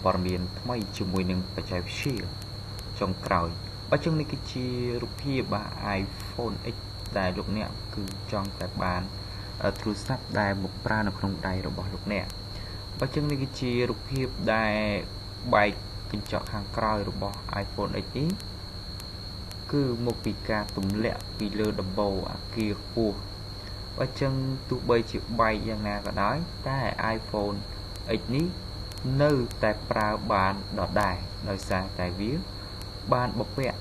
iPhone X ដែលលោកអ្នកគឺចង់តែបាន iPhone X នេះគឺមកពីការទម្លាក់ពីលើដបអាគារខ្ពស់ iPhone X នេះ នៅតែប្រើបានដដែលដោយសារតែវាបានបំពាក់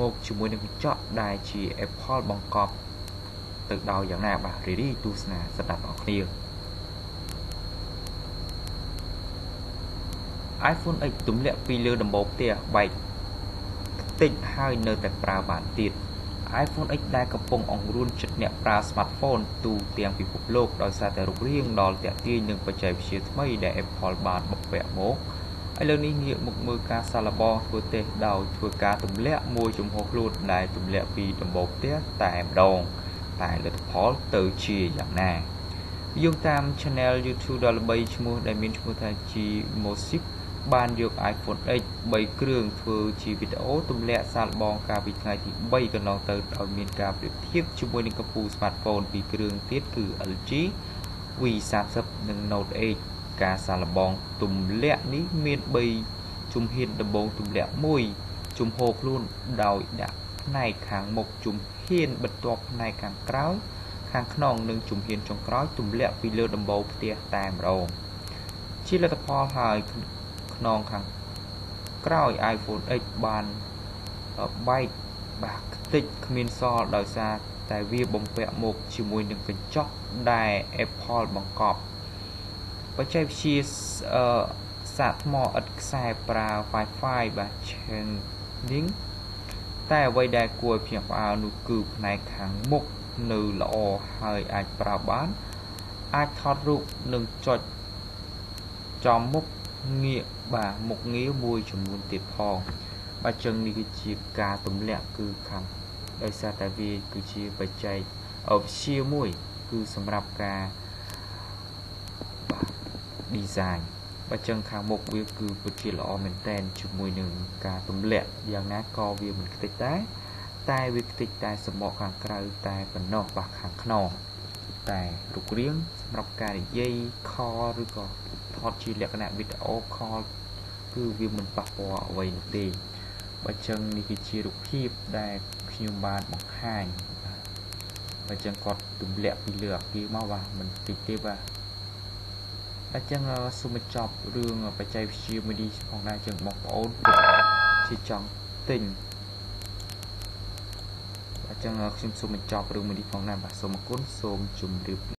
មកជាមួយនឹងកញ្ចក់ដែលជា Apple បង្កប់ទៅដោយយ៉ាងណាបាទរីទស្សនាសម្រាប់អ្នកគ្នា iPhone X ទម្លាក់ពីលើដំបូលផ្ទះបែកខ្ទេចហើយនៅតែប្រើបានទៀត iPhone X ដែលកំពុងអង្រួនចិត្តអ្នកប្រើ smartphone ទូទាំងពិភពលោកដោយសារតែរូបរាងដ៏ទាក់ទាញនិងបច្ចេកវិទ្យាថ្មីដែល Apple បានបំពាក់មកឥឡូវនេះងាកមកមើលការសាកល្បងធ្វើតេស្តដោយធ្វើការទម្លាក់មួយចំហខ្លួនដែលទម្លាក់ពីដំបូលផ្ទះតែម្ដងតែលទ្ធផលទៅជាយ៉ាងណាយោងតាម Channel YouTube ដ៏ល្បីឈ្មោះដែលមានឈ្មោះថា G-Music បានយក iPhone X 3 គ្រឿងធ្វើជាវីដេអូទម្លាក់សាកល្បងកាលពីថ្ងៃទី 3 កន្លងទៅដោយមានការប្រៀបធៀបជាមួយនឹងកម្ពុជា smartphone ពីរ គ្រឿងទៀតគឺ LG V30 និង Note 8 ការសាកល្បងទម្លាក់នេះមាន 3 ជំហានដំបូងទម្លាក់មួយជំហរខ្លួនដោយដាក់ផ្នែកខាងមុខជំហានបន្ទាប់ផ្នែកខាងក្រោយខាងខ្នងនិងជំហានចុងក្រោយទម្លាក់ពីលើដំបូលផ្ទះតែម្ដងជាលទ្ធផលហើយ ក្នុងខាងក្រោយ iPhone X បានបែកខ្ទេចគ្មានសល់ដោយសារតែវាបំពាក់មកជាមួយនឹងកញ្ចក់ដែល Apple បង្កប់បច្ចេកវិទ្យាសាកថ្មឥតខ្សែប្រើ Wi-Fi បាទ Chaining តែអ្វីដែលគួរឲ្យភ្ញាក់ផ្អើលនោះគឺផ្នែកខាងមុខនៅល្អហើយអាចប្រើបានអាចថតរូបនិងចុចចំមុខ ងាកបាទមុខងារមួយចំនួនទៀតផងបាទចឹងនេះគឺជាការទម្លាក់គឺខាងដោយសារតែវាគឺជាបច្ចេកអវជាមួយគឺសម្រាប់ការ ថតជាលក្ខណៈវីដេអូខលគឺវាមិនប៉ះពាល់អ្វីនោះទេបើចឹងនេះគឺជារូបភាពដែលខ្ញុំបានបង្ហាញបាទបើចឹងគាត់ទម្លាក់ពីលើអគារមកបាទមិនតិចទេបាទអញ្ចឹងសូមបញ្ចប់រឿងបច្ចេកវិទ្យាមួយនេះផងដែរចឹងបងប្អូនជាចង់ទិញបាទអញ្ចឹងខ្ញុំសូមបញ្ចប់រឿងមួយនេះផងដែរបាទសូមអរគុណសូមជម្រាប